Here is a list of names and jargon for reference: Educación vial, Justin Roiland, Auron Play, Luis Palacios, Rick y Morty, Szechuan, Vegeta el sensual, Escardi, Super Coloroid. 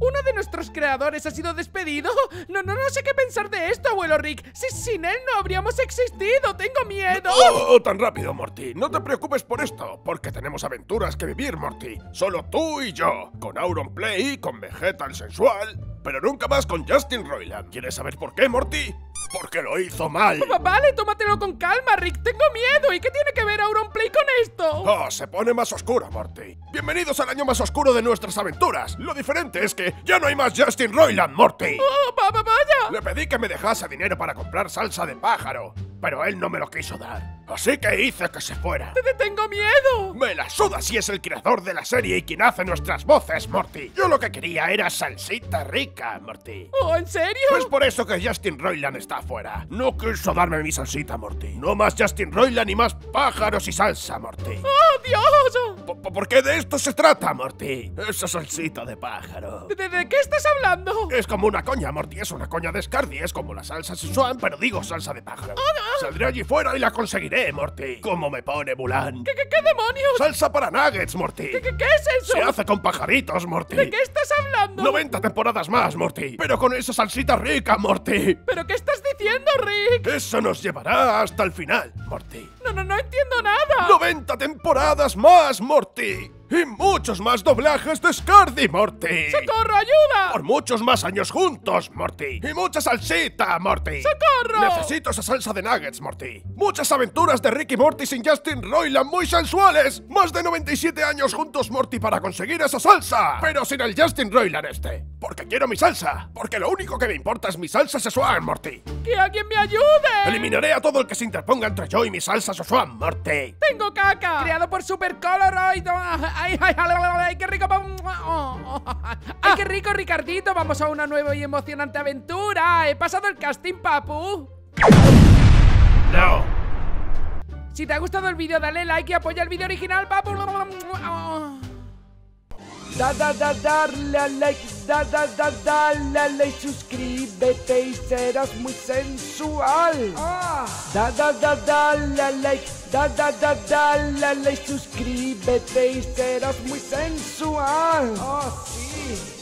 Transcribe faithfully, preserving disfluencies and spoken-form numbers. ¿Uno de nuestros creadores ha sido despedido? No, no, no sé qué pensar de esto, abuelo Rick. Si sin él no habríamos existido. Tengo miedo. Oh, oh, tan rápido, Morty. No te preocupes por esto, porque tenemos aventuras que vivir, Morty. Solo tú y yo. Con Auron Play, con Vegeta el sensual, pero nunca más con Justin Roiland. ¿Quieres saber por qué, Morty? Porque lo hizo mal. Vale, tómatelo con calma, Rick. Tengo miedo. ¿Y qué tiene que ver Auron Play con esto? Oh, se pone más oscuro, Morty. Bienvenidos al año más oscuro de nuestras aventuras. Lo diferente es que ya no hay más Justin Roiland, Morty. Oh, papá, vaya. Le pedí que me dejase dinero para comprar salsa de pájaro, pero él no me lo quiso dar. Así que hice que se fuera. ¡Te tengo miedo! Me la suda si es el creador de la serie y quien hace nuestras voces, Morty. Yo lo que quería era salsita rica, Morty. ¿Oh, en serio? Es por eso que Justin Roiland está afuera. No quiso darme mi salsita, Morty. No más Justin Roiland y más pájaros y salsa, Morty. ¡Oh, Dios! ¿Por, por qué de esto se trata, Morty? Esa salsita de pájaro. ¿De, de qué estás hablando? Es como una coña, Morty. Es una coña de Escardi. Es como la salsa Szechuan, pero digo salsa de pájaro. Oh, no. Saldré allí fuera y la conseguiré, Morty. ¿Cómo me pone Mulan? ¿Qué, qué, qué demonios? Salsa para nuggets, Morty. ¿Qué, qué, qué es eso? Se hace con pajaritos, Morty. ¿De qué estás hablando? noventa temporadas más, Morty. Pero con esa salsita rica, Morty. ¿Pero qué estás diciendo, Rick? Eso nos llevará hasta el final, Morty. No, no, no entiendo nada. noventa temporadas más, Morty. Y muchos más doblajes de Escardi, Morty. ¡Socorro, ayuda! Por muchos más años juntos, Morty. Y mucha salsita, Morty. ¡Socorro! Necesito esa salsa de nuggets, Morty. Muchas aventuras de Rick y Morty sin Justin Roiland muy sensuales. Más de noventa y siete años juntos, Morty, para conseguir esa salsa. Pero sin el Justin Roiland este. Porque quiero mi salsa. Porque lo único que me importa es mi salsa Szechuan, Morty. ¡Que alguien me ayude! Eliminaré a todo el que se interponga entre yo y mi salsa Szechuan, Morty. ¡Tengo caca! Creado por Super Coloroid. ¡Ay, ay, ay, ay, qué rico! ¡Ay, qué rico, Ricardito! Vamos a una nueva y emocionante aventura. He pasado el casting, papu. No. Si te ha gustado el vídeo, dale like y apoya el vídeo original, papu. Da, da, da, darle a like, da, da, da, dale a like, suscríbete y serás muy sensual. Ah. Da, da, da, dale a like, da, da, da, dale a like, suscríbete y serás muy sensual. Ah, sí.